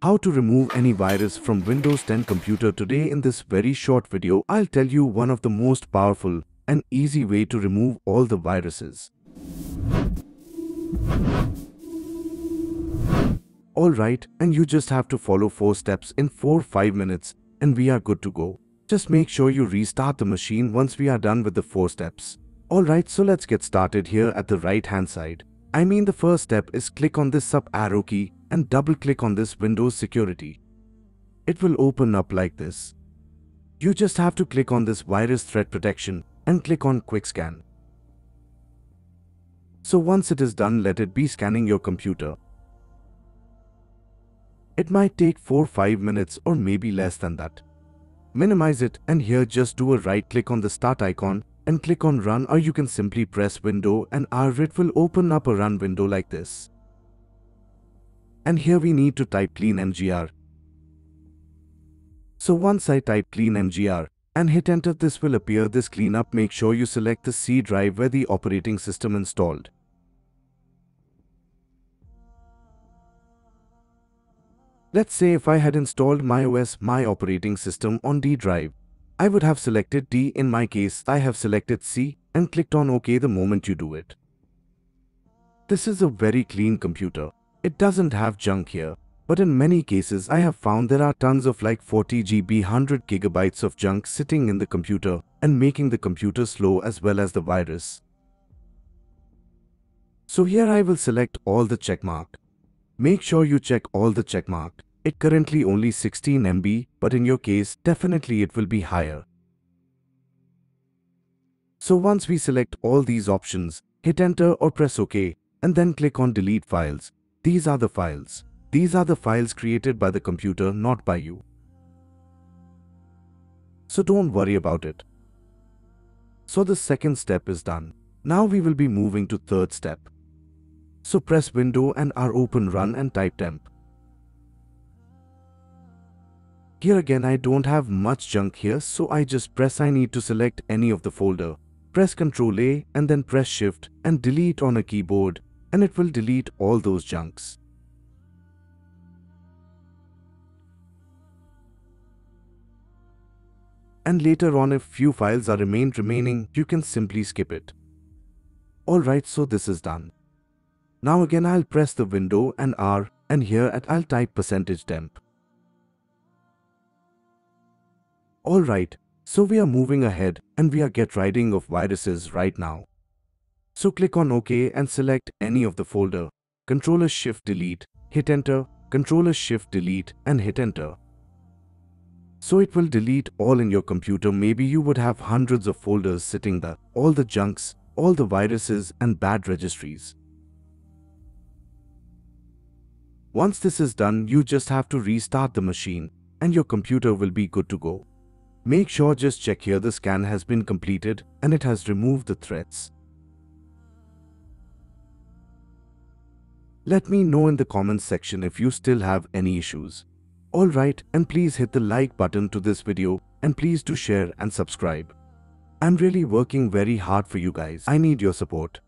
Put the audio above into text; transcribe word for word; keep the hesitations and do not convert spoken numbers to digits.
How to remove any virus from Windows ten computer. Today in this very short video, I'll tell you one of the most powerful and easy way to remove all the viruses. Alright, and you just have to follow four steps in four to five minutes and we are good to go. Just make sure you restart the machine once we are done with the four steps. Alright, so let's get started here at the right hand side. I mean the first step is click on this up arrow key and double click on this Windows security. It will open up like this. You just have to click on this virus threat protection and click on quick scan. So once it is done, let it be scanning your computer. It might take four to five minutes or maybe less than that. Minimize it, and here just do a right click on the start icon and click on run, or you can simply press window and R. It will open up a run window like this. And here we need to type clean M G R. So once I type clean M G R and hit enter, this will appear this cleanup. Make sure you select the C drive where the operating system installed. Let's say if I had installed macOS, my operating system, on D drive, I would have selected D. In my case, I have selected C and clicked on OK the moment you do it. This is a very clean computer. It doesn't have junk here, but in many cases I have found there are tons of like forty gigabytes, one hundred gigabytes of junk sitting in the computer and making the computer slow as well as the virus. So here I will select all the checkmark. Make sure you check all the checkmark. It currently only sixteen megabytes, but in your case definitely it will be higher. So once we select all these options, hit enter or press OK and then click on delete files. These are the files. These are the files created by the computer, not by you. So don't worry about it. So the second step is done. Now we will be moving to third step. So press window and R, open run and type temp. Here again I don't have much junk here, so I just press I need to select any of the folder. Press Ctrl A and then press shift and delete on a keyboard, and it will delete all those junks. And later on, if few files are remained remaining, you can simply skip it. Alright, so this is done. Now again I'll press the window and R, and here at I'll type percentage temp. Alright, so we are moving ahead and we are get riding of viruses right now. So click on OK and select any of the folder, Control Shift Delete, hit enter, Control Shift Delete and hit enter. So it will delete all in your computer. Maybe you would have hundreds of folders sitting there, all the junks, all the viruses and bad registries. Once this is done, you just have to restart the machine and your computer will be good to go. Make sure just check here the scan has been completed and it has removed the threats. Let me know in the comments section if you still have any issues. Alright, and please hit the like button to this video and please do share and subscribe. I'm really working very hard for you guys. I need your support.